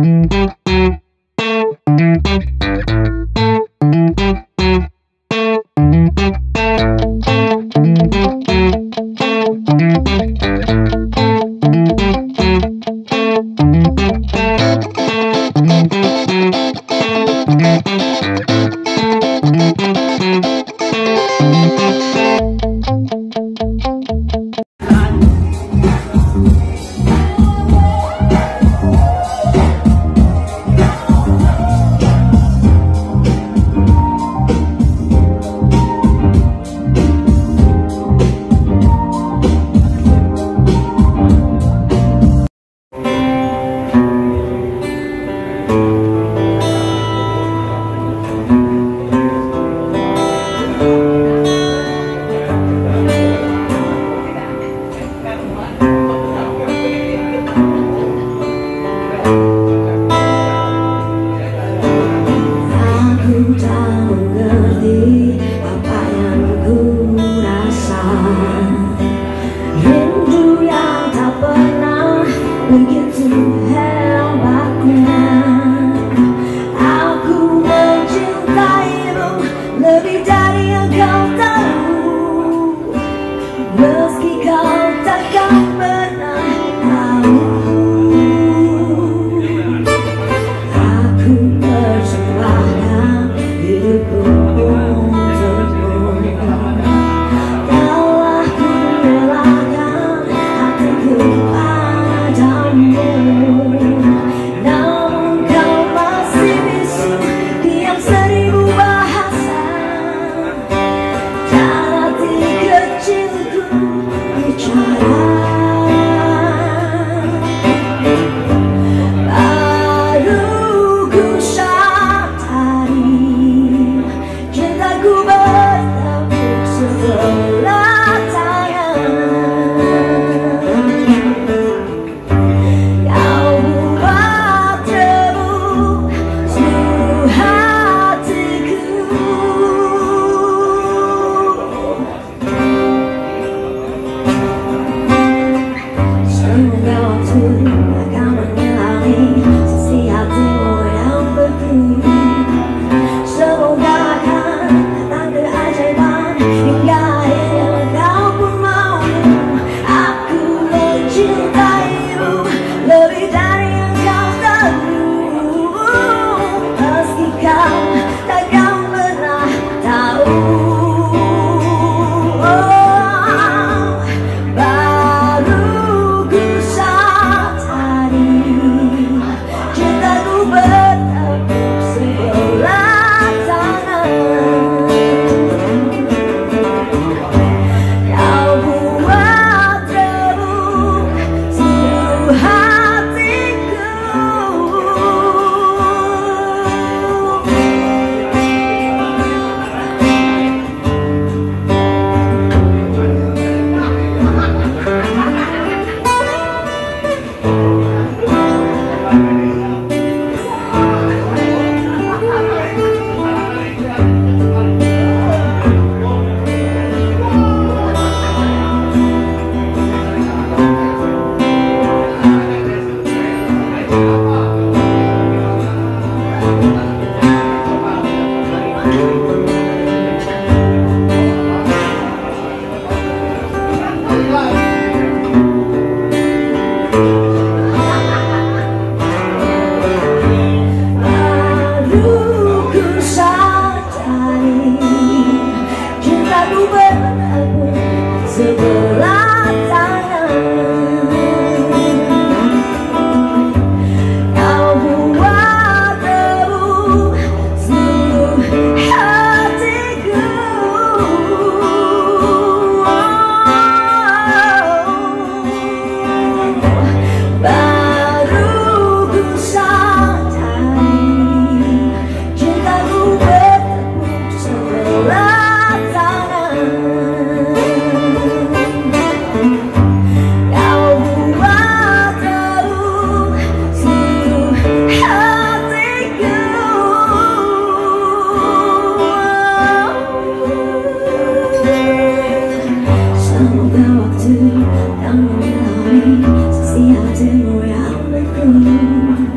Semoga waktu yang menghalangi sisi hatimu yang beku.